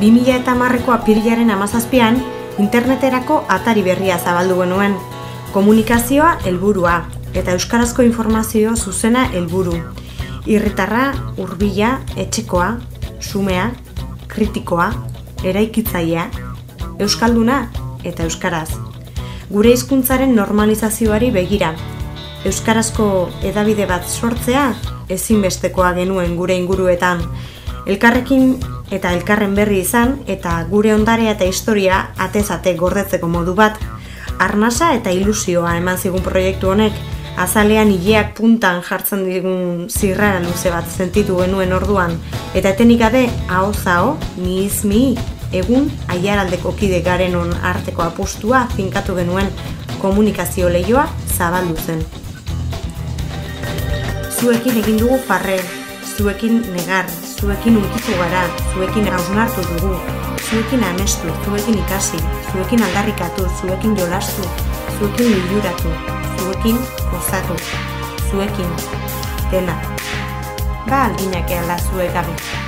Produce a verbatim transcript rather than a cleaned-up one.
bi mila eta hamareko apirilaren hamazazpian interneterako atari berria zabaldu genuen. Komunikazioa helburua eta euskarazko informazio zuzena helburu. Irritarra, hurbila, etxekoa, xumea, kritikoa, eraikitzailea, euskalduna eta euskaraz. Gure hizkuntzaren normalizazioari begira, euskarazko hedabide bat sortzea ezinbestekoa genuen gure inguruetan. Elkarrekin eta elkarren berri izan eta gure ondarea eta historia atez ate gordetzeko modu bat. Arnasa eta ilusioa eman zigun proiektu honek, azalean ileak puntan jartzen digun zirrara luze bat sentitu genuen orduan, eta etenik gabe hau zao, niiz mi, egun Aiaraldeko kide garenon arteko apustua finkatu genuen komunikazio leioa zabaldu zen. Zuekin egin dugu farre, zuekin negar, zuekin unkitu gara, zuekin hausnartu dugu, zuekin amestu, zuekin ikasi, zuekin aldarrikatu, zuekin jolastu, zuekin liluratu, zuekin gozatu, zuekin dena. Ba aldinak eala zuek gabe.